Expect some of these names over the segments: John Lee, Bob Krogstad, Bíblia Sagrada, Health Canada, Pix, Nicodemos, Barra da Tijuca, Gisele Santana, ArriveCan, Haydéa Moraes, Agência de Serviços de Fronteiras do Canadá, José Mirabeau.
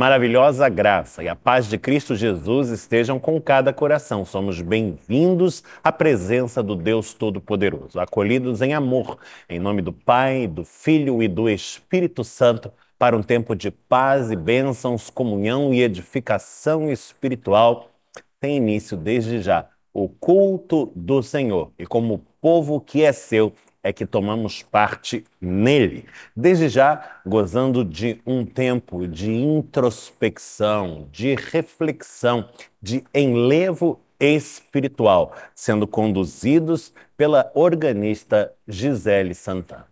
maravilhosa graça e a paz de Cristo Jesus estejam com cada coração. Somos bem-vindos à presença do Deus Todo-Poderoso, acolhidos em amor, em nome do Pai, do Filho e do Espírito Santo, para um tempo de paz e bênçãos, comunhão e edificação espiritual. Tem início desde já o culto do Senhor, e como o povo que é seu, é que tomamos parte nele. Desde já, gozando de um tempo de introspecção, de reflexão, de enlevo espiritual, sendo conduzidos pela organista Gisele Santana.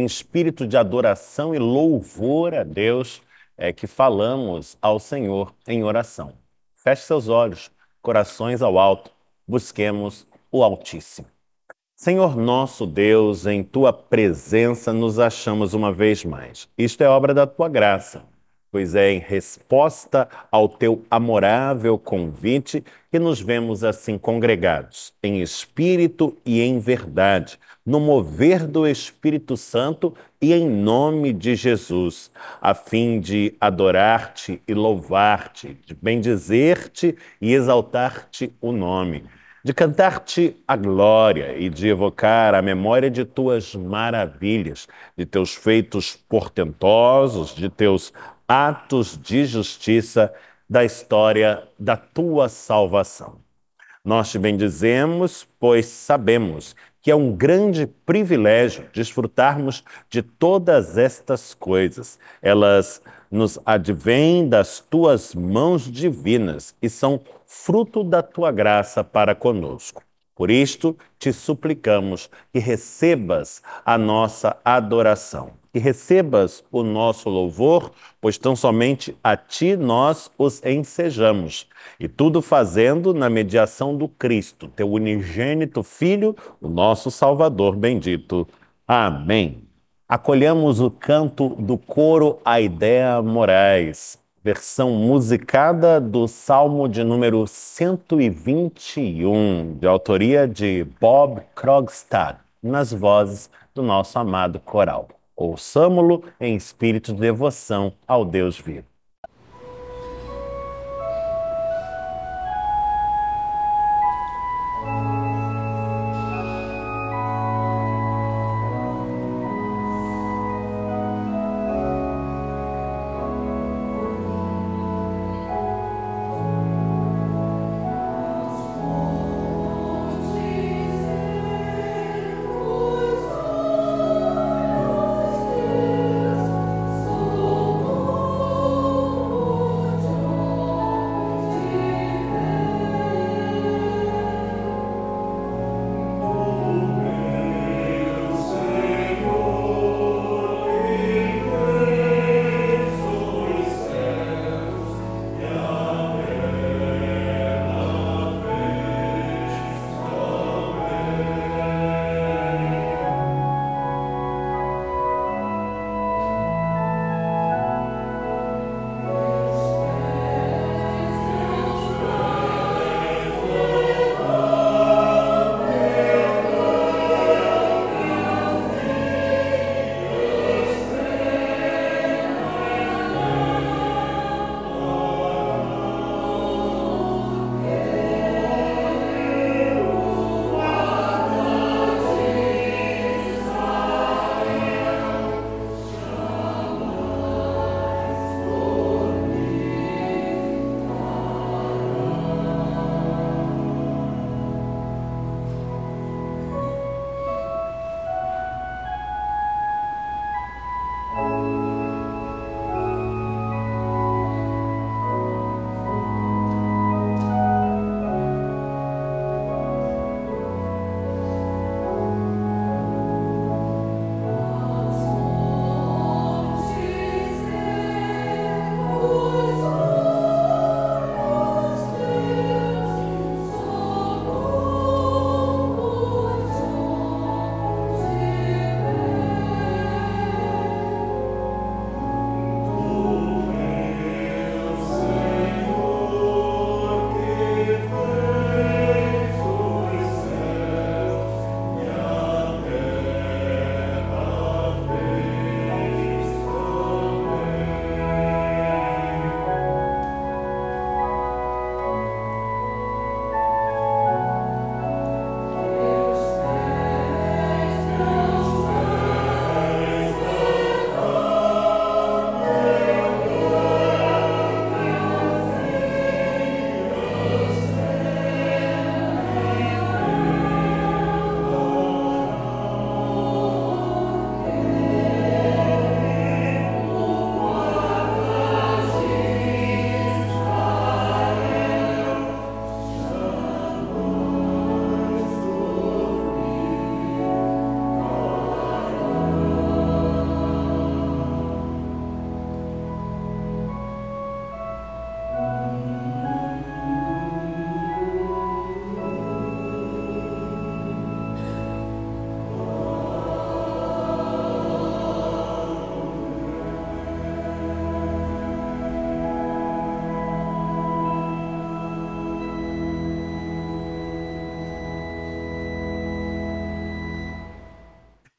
Espírito de adoração e louvor a Deus é que falamos ao Senhor em oração. Feche seus olhos, corações ao alto, busquemos o Altíssimo. Senhor nosso Deus, em Tua presença nos achamos uma vez mais. Isto é obra da Tua graça, pois é em resposta ao Teu amorável convite que nos vemos assim congregados, em espírito e em verdade, no mover do Espírito Santo e em nome de Jesus, a fim de adorar-te e louvar-te, de bendizer-te e exaltar-te o nome, de cantar-te a glória e de evocar a memória de tuas maravilhas, de teus feitos portentosos, de teus atos de justiça, da história da tua salvação. Nós te bendizemos, pois sabemos que é um grande privilégio desfrutarmos de todas estas coisas. Elas nos advêm das tuas mãos divinas e são fruto da tua graça para conosco. Por isto, te suplicamos que recebas a nossa adoração, que recebas o nosso louvor, pois tão somente a ti nós os ensejamos, e tudo fazendo na mediação do Cristo, teu unigênito Filho, o nosso Salvador bendito. Amém. Acolhamos o canto do coro Haydéa Moraes, versão musicada do Salmo de número 121, de autoria de Bob Krogstad, nas vozes do nosso amado coral. Ouçamo-lo em espírito de devoção ao Deus vivo.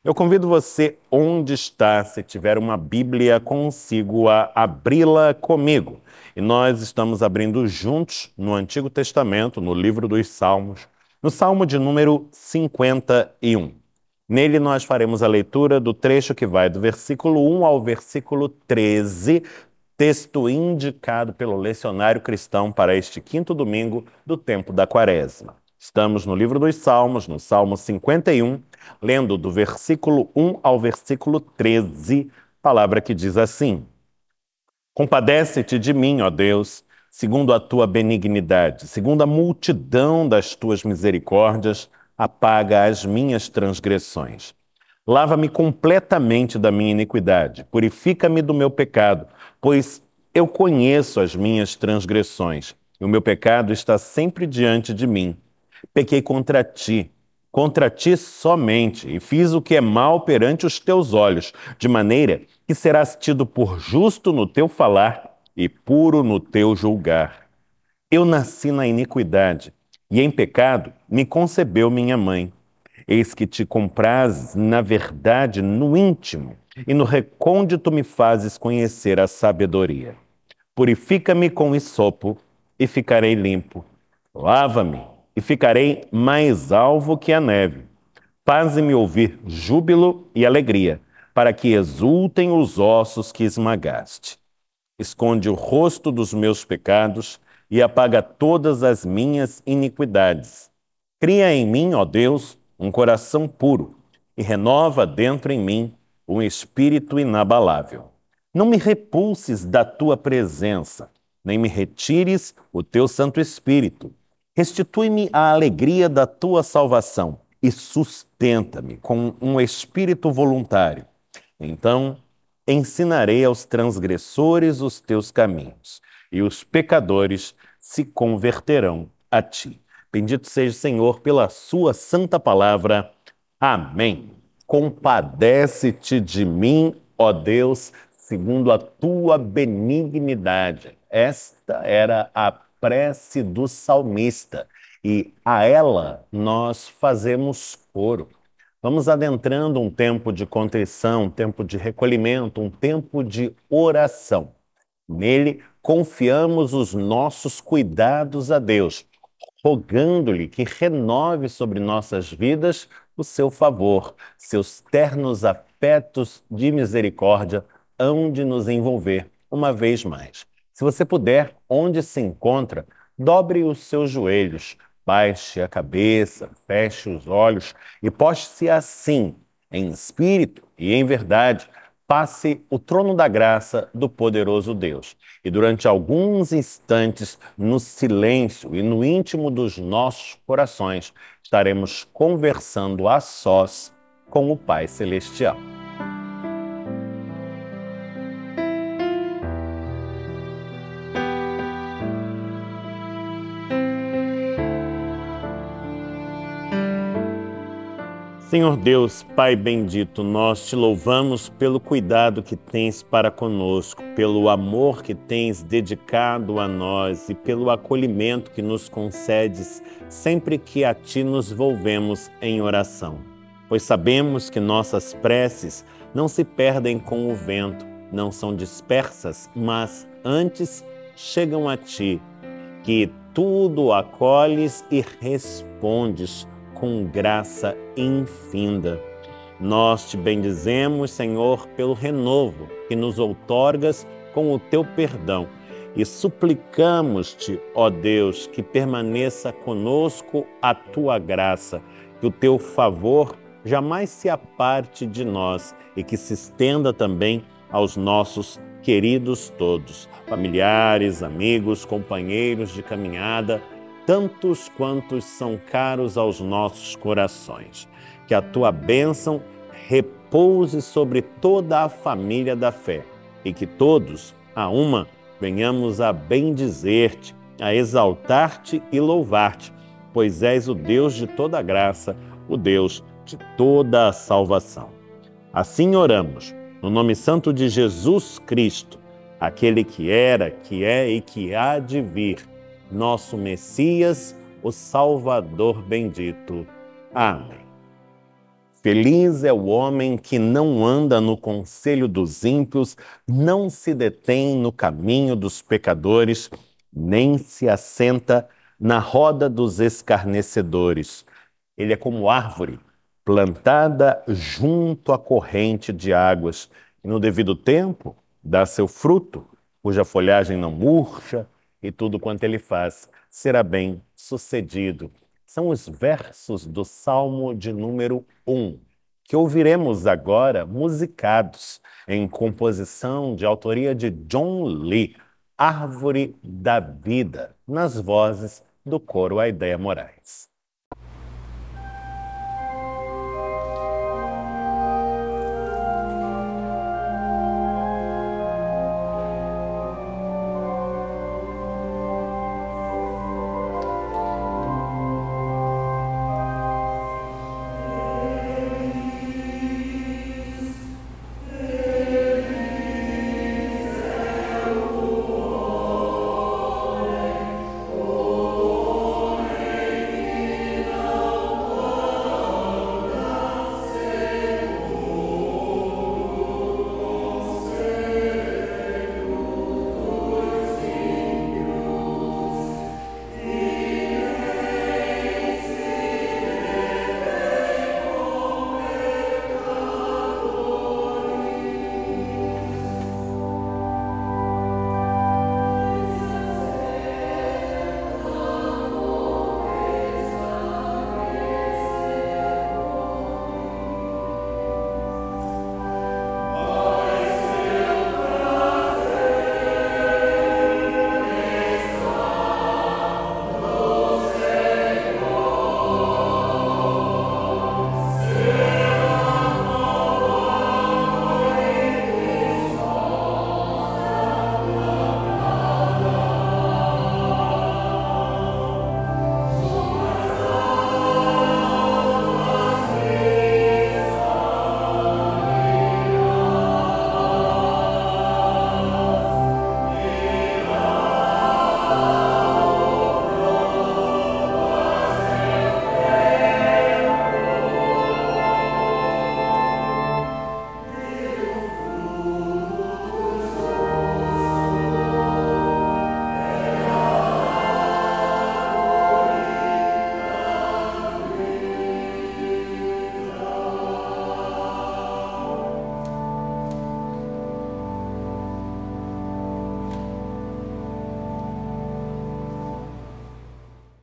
Eu convido você, onde está, se tiver uma Bíblia consigo, a abri-la comigo. E nós estamos abrindo juntos no Antigo Testamento, no livro dos Salmos, no Salmo de número 51. Nele nós faremos a leitura do trecho que vai do versículo 1 ao versículo 13, texto indicado pelo Lecionário Cristão para este quinto domingo do tempo da Quaresma. Estamos no livro dos Salmos, no Salmo 51, lendo do versículo 1 ao versículo 13, palavra que diz assim: Compadece-te de mim, ó Deus, segundo a tua benignidade, segundo a multidão das tuas misericórdias, apaga as minhas transgressões. Lava-me completamente da minha iniquidade, purifica-me do meu pecado, pois eu conheço as minhas transgressões, e o meu pecado está sempre diante de mim. Pequei contra ti somente, e fiz o que é mal perante os teus olhos, de maneira que serás tido por justo no teu falar e puro no teu julgar. Eu nasci na iniquidade, e em pecado me concebeu minha mãe. Eis que te comprazes na verdade no íntimo, e no recôndito me fazes conhecer a sabedoria. Purifica-me com hisopo, e ficarei limpo. Lava-me, e ficarei mais alvo que a neve. Faze-me ouvir júbilo e alegria, para que exultem os ossos que esmagaste. Esconde o rosto dos meus pecados e apaga todas as minhas iniquidades. Cria em mim, ó Deus, um coração puro e renova dentro em mim um espírito inabalável. Não me repulses da tua presença, nem me retires o teu Santo Espírito. Restitui-me a alegria da tua salvação e sustenta-me com um espírito voluntário. Então ensinarei aos transgressores os teus caminhos, e os pecadores se converterão a ti. Bendito seja o Senhor pela sua santa palavra. Amém. Compadece-te de mim, ó Deus, segundo a tua benignidade. Esta era a prece do salmista, e a ela nós fazemos coro. Vamos adentrando um tempo de contrição, um tempo de recolhimento, um tempo de oração. Nele confiamos os nossos cuidados a Deus, rogando-lhe que renove sobre nossas vidas o seu favor, seus ternos afetos de misericórdia hão de nos envolver uma vez mais. Se você puder, onde se encontra, dobre os seus joelhos, baixe a cabeça, feche os olhos e poste-se assim, em espírito e em verdade, passe o trono da graça do poderoso Deus. E durante alguns instantes, no silêncio e no íntimo dos nossos corações, estaremos conversando a sós com o Pai Celestial. Senhor Deus, Pai bendito, nós te louvamos pelo cuidado que tens para conosco, pelo amor que tens dedicado a nós e pelo acolhimento que nos concedes sempre que a ti nos volvemos em oração. Pois sabemos que nossas preces não se perdem com o vento, não são dispersas, mas antes chegam a ti, que tudo acolhes e respondes com graça infinda. Nós te bendizemos, Senhor, pelo renovo que nos outorgas com o teu perdão, e suplicamos-te, ó Deus, que permaneça conosco a tua graça, que o teu favor jamais se aparte de nós e que se estenda também aos nossos queridos todos, familiares, amigos, companheiros de caminhada, tantos quantos são caros aos nossos corações. Que a tua bênção repouse sobre toda a família da fé e que todos, a uma, venhamos a bendizer-te, a exaltar-te e louvar-te, pois és o Deus de toda graça, o Deus de toda a salvação. Assim oramos, no nome santo de Jesus Cristo, aquele que era, que é e que há de vir, nosso Messias, o Salvador bendito. Amém. Feliz é o homem que não anda no conselho dos ímpios, não se detém no caminho dos pecadores, nem se assenta na roda dos escarnecedores. Ele é como árvore plantada junto à corrente de águas, e no devido tempo dá seu fruto, cuja folhagem não murcha, e tudo quanto ele faz será bem sucedido. São os versos do Salmo de número 1, que ouviremos agora musicados em composição de autoria de John Lee, Árvore da Vida, nas vozes do coro Haydéa Moraes.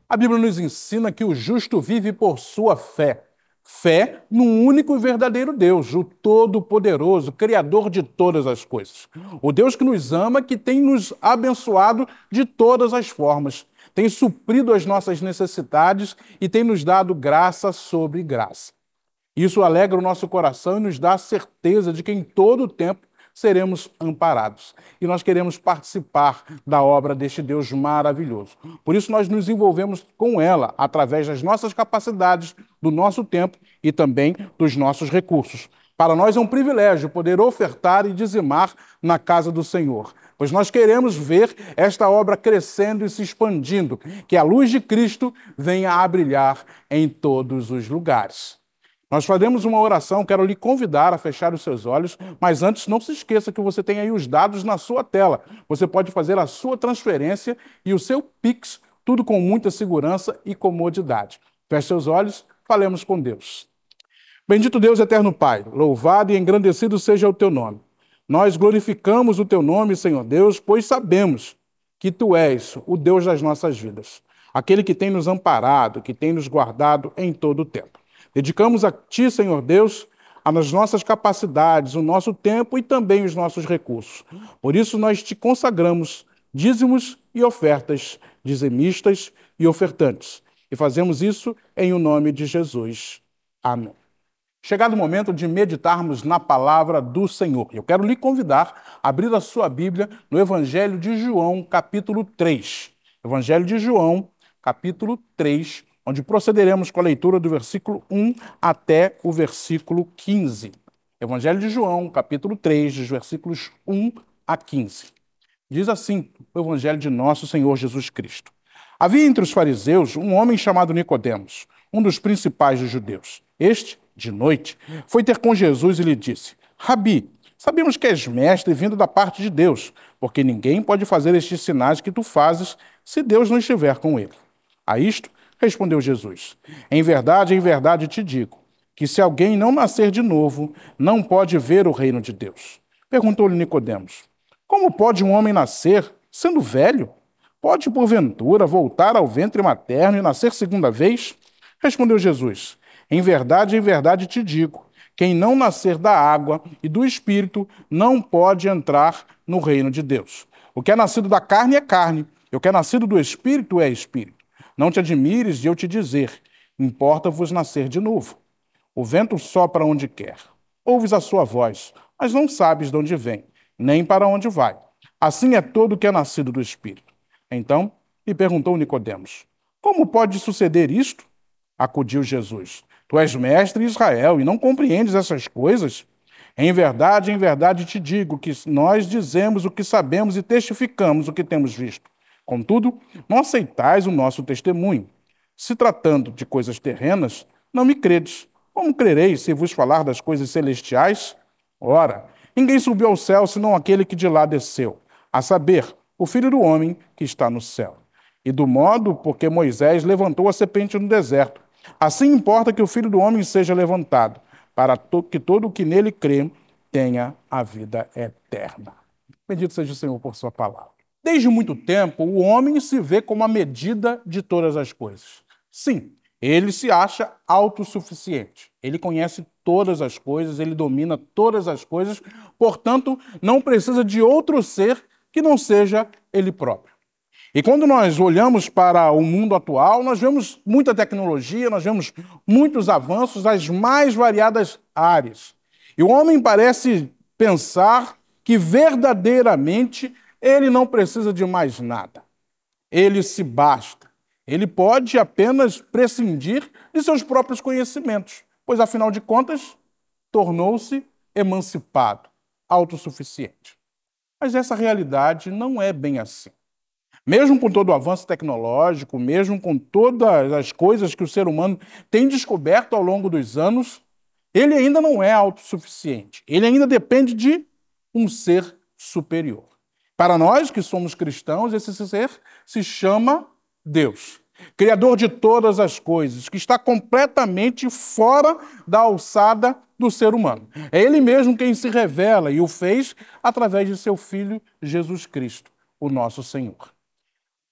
A Bíblia nos ensina que o justo vive por sua fé. Fé no único e verdadeiro Deus, o Todo-Poderoso, Criador de todas as coisas. O Deus que nos ama, que tem nos abençoado de todas as formas, tem suprido as nossas necessidades e tem nos dado graça sobre graça. Isso alegra o nosso coração e nos dá a certeza de que em todo o tempo seremos amparados. E nós queremos participar da obra deste Deus maravilhoso. Por isso nós nos envolvemos com ela, através das nossas capacidades, do nosso tempo e também dos nossos recursos. Para nós é um privilégio poder ofertar e dizimar na casa do Senhor, pois nós queremos ver esta obra crescendo e se expandindo, que a luz de Cristo venha a brilhar em todos os lugares. Nós faremos uma oração, quero lhe convidar a fechar os seus olhos, mas antes não se esqueça que você tem aí os dados na sua tela. Você pode fazer a sua transferência e o seu Pix, tudo com muita segurança e comodidade. Feche seus olhos, falemos com Deus. Bendito Deus, eterno Pai, louvado e engrandecido seja o teu nome. Nós glorificamos o teu nome, Senhor Deus, pois sabemos que tu és o Deus das nossas vidas, aquele que tem nos amparado, que tem nos guardado em todo o tempo. Dedicamos a Ti, Senhor Deus, as nossas capacidades, o nosso tempo e também os nossos recursos. Por isso nós Te consagramos dízimos e ofertas, dizimistas e ofertantes. E fazemos isso em o nome de Jesus. Amém. Chegado o momento de meditarmos na palavra do Senhor. Eu quero lhe convidar a abrir a sua Bíblia no Evangelho de João, capítulo 3. Evangelho de João, capítulo 3. Onde procederemos com a leitura do versículo 1 até o versículo 15. Evangelho de João, capítulo 3, dos versículos 1 a 15. Diz assim o Evangelho de nosso Senhor Jesus Cristo. Havia entre os fariseus um homem chamado Nicodemos, um dos principais dos judeus. Este de noite, foi ter com Jesus e lhe disse: Rabi, sabemos que és mestre vindo da parte de Deus, porque ninguém pode fazer estes sinais que tu fazes se Deus não estiver com ele. A isto respondeu Jesus: em verdade te digo, que se alguém não nascer de novo, não pode ver o reino de Deus. Perguntou-lhe Nicodemos: como pode um homem nascer sendo velho? Pode, porventura, voltar ao ventre materno e nascer segunda vez? Respondeu Jesus: em verdade te digo, quem não nascer da água e do Espírito não pode entrar no reino de Deus. O que é nascido da carne é carne, e o que é nascido do Espírito é Espírito. Não te admires de eu te dizer, importa-vos nascer de novo. O vento sopra onde quer, ouves a sua voz, mas não sabes de onde vem, nem para onde vai. Assim é todo o que é nascido do Espírito. Então lhe perguntou Nicodemos: como pode suceder isto? Acudiu Jesus: tu és mestre em Israel e não compreendes essas coisas? Em verdade te digo que nós dizemos o que sabemos e testificamos o que temos visto. Contudo, não aceitais o nosso testemunho. Se tratando de coisas terrenas, não me credes. Como crereis se vos falar das coisas celestiais? Ora, ninguém subiu ao céu senão aquele que de lá desceu, a saber, o Filho do Homem que está no céu. E do modo porque Moisés levantou a serpente no deserto, assim importa que o Filho do Homem seja levantado, para que todo o que nele crê tenha a vida eterna. Bendito seja o Senhor por sua palavra. Desde muito tempo, o homem se vê como a medida de todas as coisas. Sim, ele se acha autossuficiente, ele conhece todas as coisas, ele domina todas as coisas, portanto, não precisa de outro ser que não seja ele próprio. E quando nós olhamos para o mundo atual, nós vemos muita tecnologia, nós vemos muitos avanços nas mais variadas áreas. E o homem parece pensar que verdadeiramente ele não precisa de mais nada, ele se basta. Ele pode apenas prescindir de seus próprios conhecimentos, pois, afinal de contas, tornou-se emancipado, autossuficiente. Mas essa realidade não é bem assim. Mesmo com todo o avanço tecnológico, mesmo com todas as coisas que o ser humano tem descoberto ao longo dos anos, ele ainda não é autossuficiente. Ele ainda depende de um ser superior. Para nós que somos cristãos, esse ser se chama Deus, Criador de todas as coisas, que está completamente fora da alçada do ser humano. É Ele mesmo quem se revela e o fez através de seu Filho Jesus Cristo, o nosso Senhor.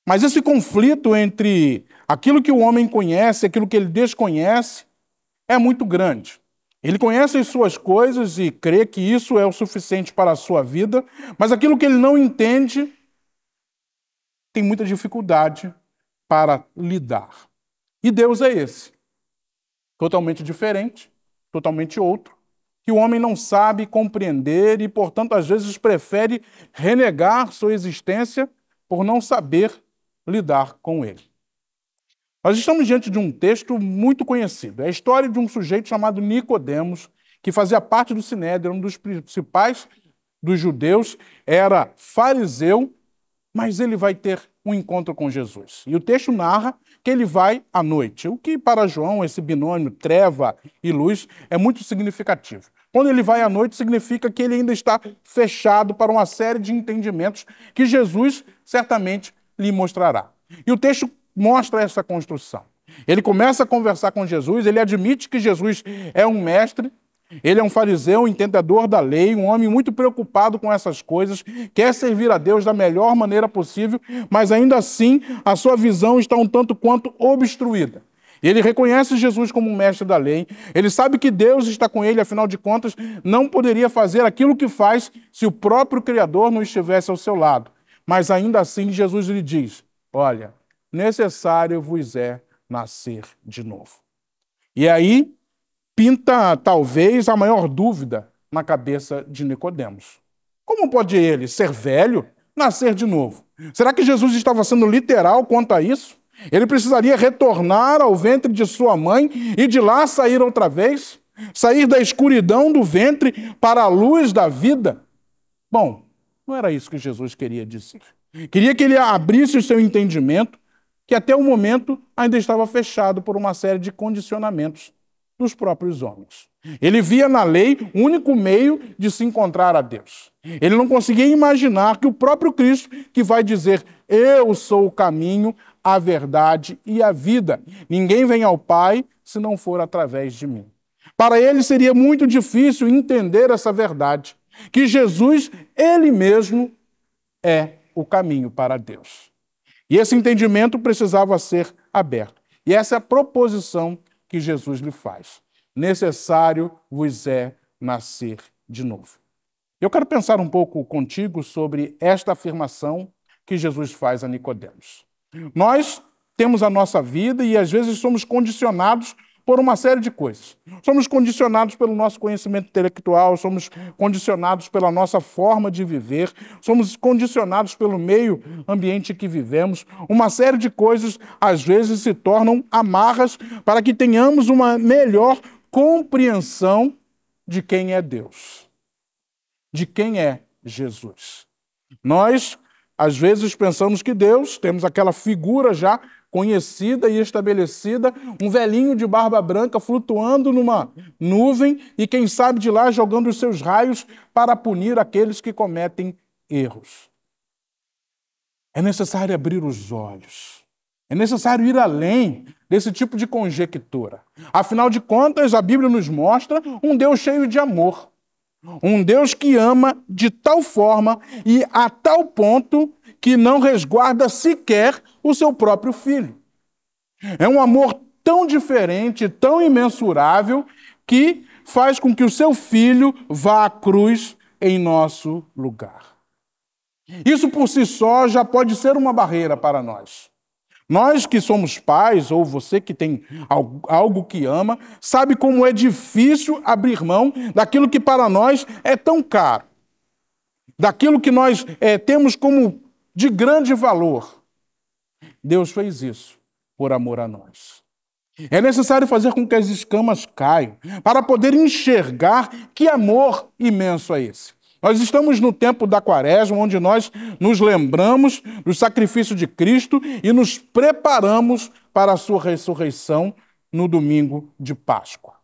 Mas esse conflito entre aquilo que o homem conhece e aquilo que ele desconhece é muito grande. Ele conhece as suas coisas e crê que isso é o suficiente para a sua vida, mas aquilo que ele não entende tem muita dificuldade para lidar. E Deus é esse, totalmente diferente, totalmente outro, que o homem não sabe compreender e, portanto, às vezes prefere renegar sua existência por não saber lidar com ele. Nós estamos diante de um texto muito conhecido, é a história de um sujeito chamado Nicodemos, que fazia parte do Sinédrio, um dos principais dos judeus, era fariseu, mas ele vai ter um encontro com Jesus. E o texto narra que ele vai à noite, o que para João, esse binômio treva e luz, é muito significativo. Quando ele vai à noite, significa que ele ainda está fechado para uma série de entendimentos que Jesus certamente lhe mostrará. E o texto mostra essa construção. Ele começa a conversar com Jesus, ele admite que Jesus é um mestre, ele é um fariseu, um entendedor da lei, um homem muito preocupado com essas coisas, quer servir a Deus da melhor maneira possível, mas ainda assim a sua visão está um tanto quanto obstruída. Ele reconhece Jesus como um mestre da lei, ele sabe que Deus está com ele, afinal de contas, não poderia fazer aquilo que faz se o próprio Criador não estivesse ao seu lado. Mas ainda assim Jesus lhe diz: olha, necessário vos é nascer de novo. E aí pinta, talvez, a maior dúvida na cabeça de Nicodemos. Como pode ele, ser velho, nascer de novo? Será que Jesus estava sendo literal quanto a isso? Ele precisaria retornar ao ventre de sua mãe e de lá sair outra vez? Sair da escuridão do ventre para a luz da vida? Bom, não era isso que Jesus queria dizer. Queria que ele abrisse o seu entendimento, que até o momento ainda estava fechado por uma série de condicionamentos dos próprios homens. Ele via na lei o único meio de se encontrar a Deus. Ele não conseguia imaginar que o próprio Cristo, que vai dizer, eu sou o caminho, a verdade e a vida. Ninguém vem ao Pai se não for através de mim. Para ele seria muito difícil entender essa verdade, que Jesus, ele mesmo, é o caminho para Deus. E esse entendimento precisava ser aberto. E essa é a proposição que Jesus lhe faz. Necessário vos é nascer de novo. Eu quero pensar um pouco contigo sobre esta afirmação que Jesus faz a Nicodemos. Nós temos a nossa vida e às vezes somos condicionados por uma série de coisas. Somos condicionados pelo nosso conhecimento intelectual, somos condicionados pela nossa forma de viver, somos condicionados pelo meio ambiente que vivemos. Uma série de coisas, às vezes, se tornam amarras para que tenhamos uma melhor compreensão de quem é Deus, de quem é Jesus. Nós, às vezes, pensamos que Deus, temos aquela figura já conhecida e estabelecida, um velhinho de barba branca flutuando numa nuvem e quem sabe de lá jogando os seus raios para punir aqueles que cometem erros. É necessário abrir os olhos. É necessário ir além desse tipo de conjectura. Afinal de contas, a Bíblia nos mostra um Deus cheio de amor. Um Deus que ama de tal forma e a tal ponto que não resguarda sequer o seu próprio filho. É um amor tão diferente, tão imensurável, que faz com que o seu filho vá à cruz em nosso lugar. Isso por si só já pode ser uma barreira para nós. Nós que somos pais, ou você que tem algo que ama, sabe como é difícil abrir mão daquilo que para nós é tão caro, daquilo que nós temos como de grande valor. Deus fez isso por amor a nós. É necessário fazer com que as escamas caiam para poder enxergar que amor imenso é esse. Nós estamos no tempo da Quaresma, onde nós nos lembramos do sacrifício de Cristo e nos preparamos para a sua ressurreição no domingo de Páscoa.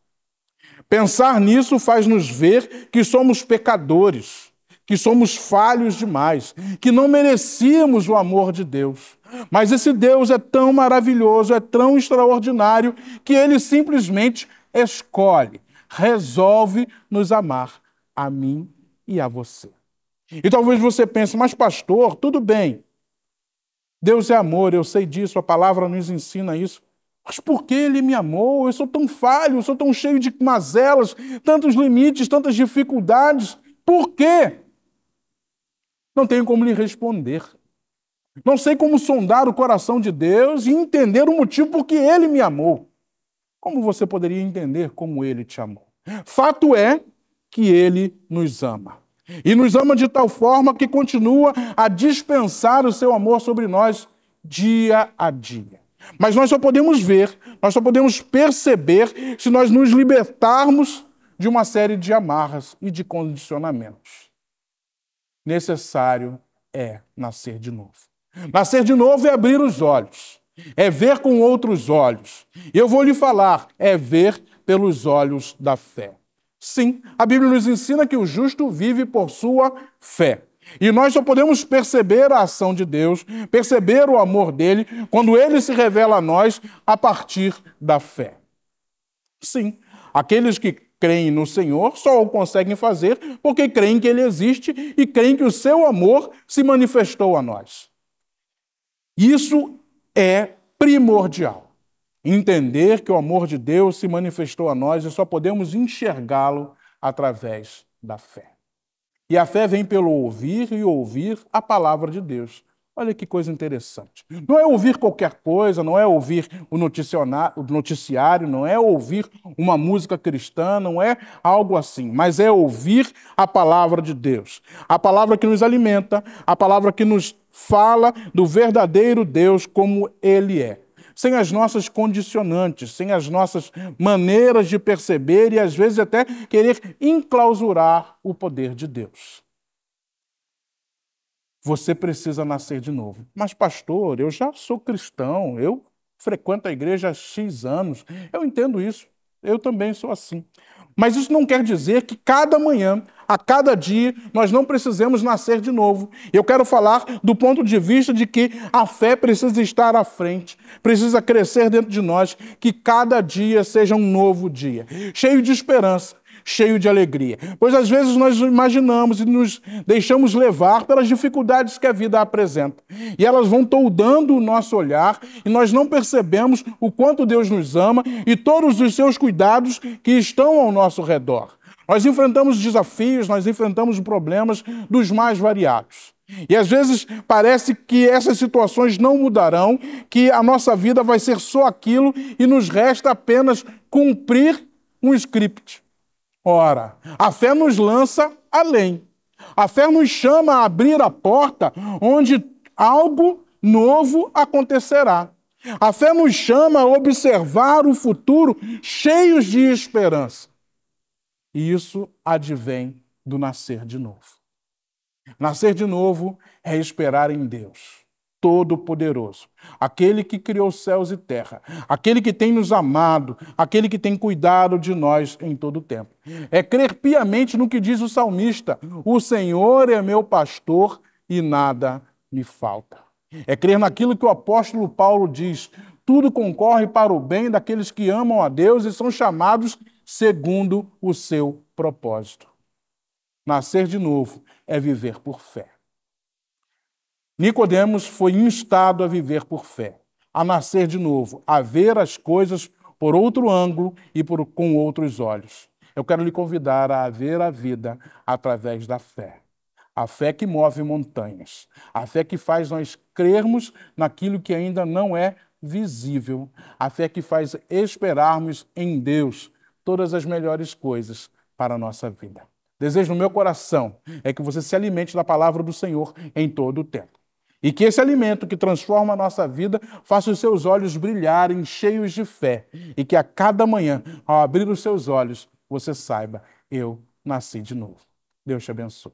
Pensar nisso faz-nos ver que somos pecadores, que somos falhos demais, que não merecíamos o amor de Deus. Mas esse Deus é tão maravilhoso, é tão extraordinário, que ele simplesmente escolhe, resolve nos amar a mim e a você. E talvez você pense, mas pastor, tudo bem. Deus é amor, eu sei disso, a palavra nos ensina isso. Mas por que ele me amou? Eu sou tão falho, eu sou tão cheio de mazelas, tantos limites, tantas dificuldades. Por quê? Não tenho como lhe responder. Não sei como sondar o coração de Deus e entender o motivo por que ele me amou. Como você poderia entender como ele te amou? Fato é que ele nos ama. E nos ama de tal forma que continua a dispensar o seu amor sobre nós dia a dia. Mas nós só podemos ver, nós só podemos perceber se nós nos libertarmos de uma série de amarras e de condicionamentos. Necessário é nascer de novo. Nascer de novo é abrir os olhos, é ver com outros olhos. Eu vou lhe falar, é ver pelos olhos da fé. Sim, a Bíblia nos ensina que o justo vive por sua fé. E nós só podemos perceber a ação de Deus, perceber o amor dele, quando ele se revela a nós a partir da fé. Sim, aqueles que creem no Senhor só o conseguem fazer porque creem que ele existe e creem que o seu amor se manifestou a nós. Isso é primordial. Entender que o amor de Deus se manifestou a nós e só podemos enxergá-lo através da fé. E a fé vem pelo ouvir e ouvir a palavra de Deus. Olha que coisa interessante. Não é ouvir qualquer coisa, não é ouvir o noticiário, não é ouvir uma música cristã, não é algo assim, mas é ouvir a palavra de Deus. A palavra que nos alimenta, a palavra que nos fala do verdadeiro Deus como ele é. Sem as nossas condicionantes, sem as nossas maneiras de perceber e, às vezes, até querer enclausurar o poder de Deus. Você precisa nascer de novo. Mas, pastor, eu já sou cristão, eu frequento a igreja há X anos, eu entendo isso. Eu também sou assim. Mas isso não quer dizer que cada manhã, a cada dia, nós não precisamos nascer de novo. Eu quero falar do ponto de vista de que a fé precisa estar à frente, precisa crescer dentro de nós, que cada dia seja um novo dia, cheio de esperança, cheio de alegria. Pois às vezes nós imaginamos e nos deixamos levar pelas dificuldades que a vida apresenta. E elas vão toldando o nosso olhar e nós não percebemos o quanto Deus nos ama e todos os seus cuidados que estão ao nosso redor. Nós enfrentamos desafios, nós enfrentamos problemas dos mais variados. E às vezes parece que essas situações não mudarão, que a nossa vida vai ser só aquilo e nos resta apenas cumprir um script. Ora, a fé nos lança além. A fé nos chama a abrir a porta onde algo novo acontecerá. A fé nos chama a observar o futuro cheios de esperança. E isso advém do nascer de novo. Nascer de novo é esperar em Deus Todo-Poderoso, aquele que criou céus e terra, aquele que tem nos amado, aquele que tem cuidado de nós em todo o tempo. É crer piamente no que diz o salmista: o Senhor é meu pastor e nada me falta. É crer naquilo que o apóstolo Paulo diz: tudo concorre para o bem daqueles que amam a Deus e são chamados segundo o seu propósito. Nascer de novo é viver por fé. Nicodemos foi instado a viver por fé, a nascer de novo, a ver as coisas por outro ângulo e com outros olhos. Eu quero lhe convidar a ver a vida através da fé. A fé que move montanhas, a fé que faz nós crermos naquilo que ainda não é visível, a fé que faz esperarmos em Deus todas as melhores coisas para a nossa vida. Desejo no meu coração é que você se alimente da palavra do Senhor em todo o tempo. E que esse alimento que transforma a nossa vida faça os seus olhos brilharem cheios de fé. E que a cada manhã, ao abrir os seus olhos, você saiba: eu nasci de novo. Deus te abençoe.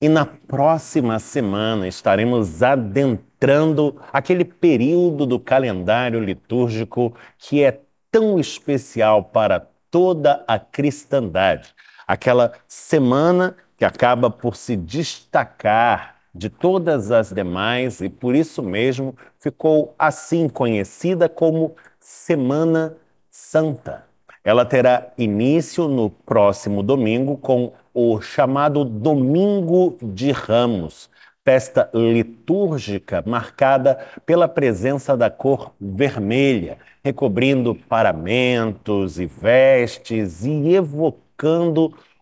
E na próxima semana estaremos adentrando aquele período do calendário litúrgico que é tão especial para toda a cristandade. Aquela semana que acaba por se destacar de todas as demais e por isso mesmo ficou assim conhecida como Semana Santa. Ela terá início no próximo domingo com o chamado Domingo de Ramos, festa litúrgica marcada pela presença da cor vermelha, recobrindo paramentos e vestes e evocando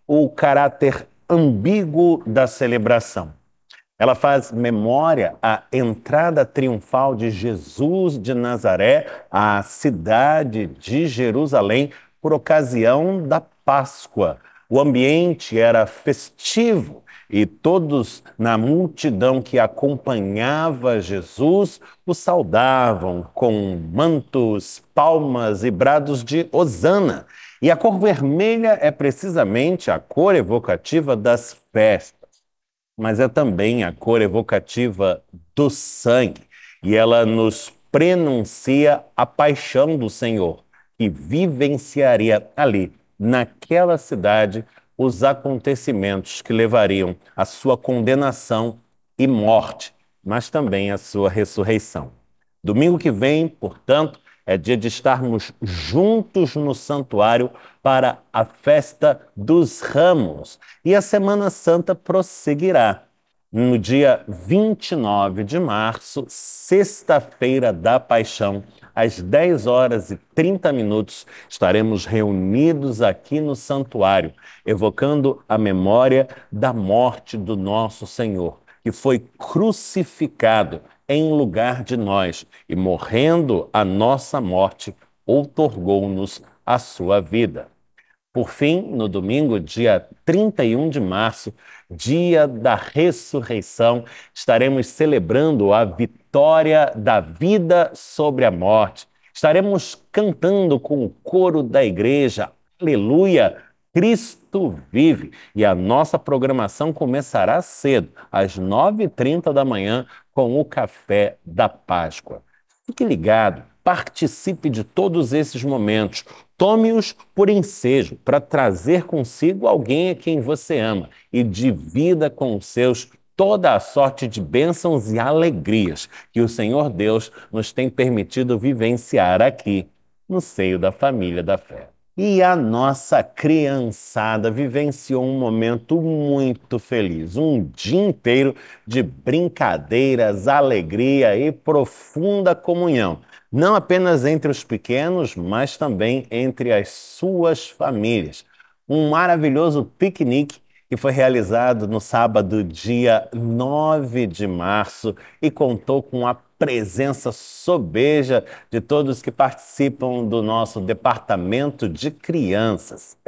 o caráter ambíguo da celebração. Ela faz memória à entrada triunfal de Jesus de Nazaré à cidade de Jerusalém por ocasião da Páscoa. O ambiente era festivo e todos na multidão que acompanhava Jesus o saudavam com mantos, palmas e brados de hosana. E a cor vermelha é precisamente a cor evocativa das festas, mas é também a cor evocativa do sangue. E ela nos prenuncia a paixão do Senhor, que vivenciaria ali, naquela cidade, os acontecimentos que levariam à sua condenação e morte, mas também à sua ressurreição. Domingo que vem, portanto, é dia de estarmos juntos no santuário para a festa dos ramos. E a Semana Santa prosseguirá. No dia 29 de março, sexta-feira da Paixão, às 10h30, estaremos reunidos aqui no santuário, evocando a memória da morte do nosso Senhor, que foi crucificado em lugar de nós e, morrendo a nossa morte, outorgou-nos a sua vida. Por fim, no domingo, dia 31 de março, dia da ressurreição, estaremos celebrando a vitória da vida sobre a morte. Estaremos cantando com o coro da igreja: Aleluia! Cristo vive! E a nossa programação começará cedo, às 9h30 da manhã, com o Café da Páscoa. Fique ligado, Participe de todos esses momentos. Tome-os por ensejo para trazer consigo alguém a quem você ama e divida com os seus toda a sorte de bênçãos e alegrias que o Senhor Deus nos tem permitido vivenciar aqui no seio da família da fé. E a nossa criançada vivenciou um momento muito feliz, um dia inteiro de brincadeiras, alegria e profunda comunhão, não apenas entre os pequenos, mas também entre as suas famílias. Um maravilhoso piquenique que foi realizado no sábado, dia 9 de março, e contou com a presença sobeja de todos que participam do nosso departamento de crianças.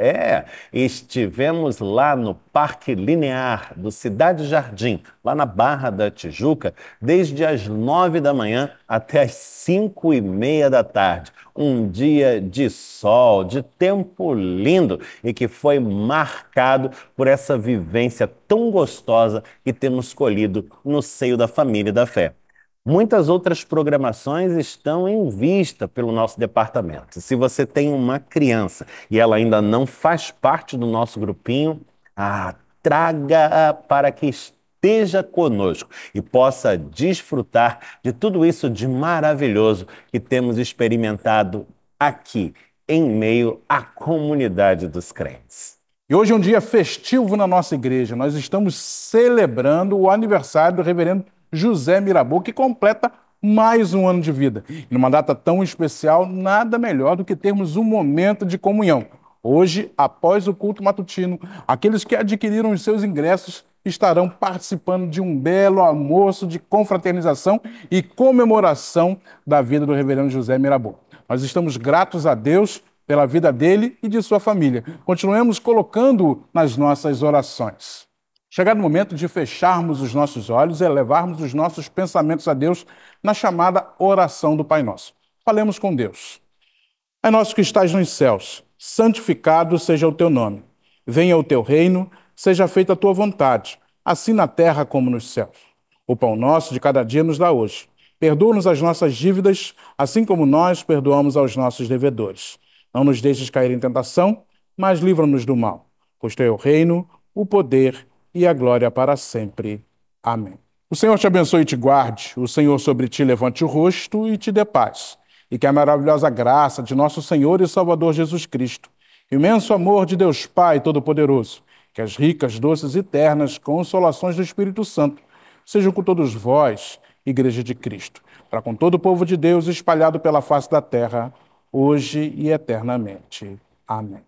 Estivemos lá no Parque Linear do Cidade Jardim, lá na Barra da Tijuca, desde as 9 da manhã até as 5:30 da tarde. Um dia de sol, de tempo lindo e que foi marcado por essa vivência tão gostosa que temos colhido no seio da família da fé. Muitas outras programações estão em vista pelo nosso departamento. Se você tem uma criança e ela ainda não faz parte do nosso grupinho, traga-a para que esteja conosco e possa desfrutar de tudo isso de maravilhoso que temos experimentado aqui, em meio à comunidade dos crentes. E hoje é um dia festivo na nossa igreja. Nós estamos celebrando o aniversário do reverendo José Mirabeau, que completa mais um ano de vida. E numa data tão especial, nada melhor do que termos um momento de comunhão. Hoje, após o culto matutino, aqueles que adquiriram os seus ingressos estarão participando de um belo almoço de confraternização e comemoração da vida do reverendo José Mirabeau. Nós estamos gratos a Deus pela vida dele e de sua família. Continuemos colocando-o nas nossas orações. Chegado o momento de fecharmos os nossos olhos e elevarmos os nossos pensamentos a Deus na chamada oração do Pai Nosso. Falemos com Deus. Pai nosso que estás nos céus, santificado seja o teu nome. Venha o teu reino, seja feita a tua vontade, assim na terra como nos céus. O pão nosso de cada dia nos dá hoje. Perdoa-nos as nossas dívidas, assim como nós perdoamos aos nossos devedores. Não nos deixes cair em tentação, mas livra-nos do mal. Pois teu é o reino, o poder e a glória para sempre. Amém. O Senhor te abençoe e te guarde, o Senhor sobre ti levante o rosto e te dê paz. E que a maravilhosa graça de nosso Senhor e Salvador Jesus Cristo, imenso amor de Deus Pai Todo-Poderoso, que as ricas, doces e ternas consolações do Espírito Santo sejam com todos vós, Igreja de Cristo, para com todo o povo de Deus espalhado pela face da terra, hoje e eternamente. Amém.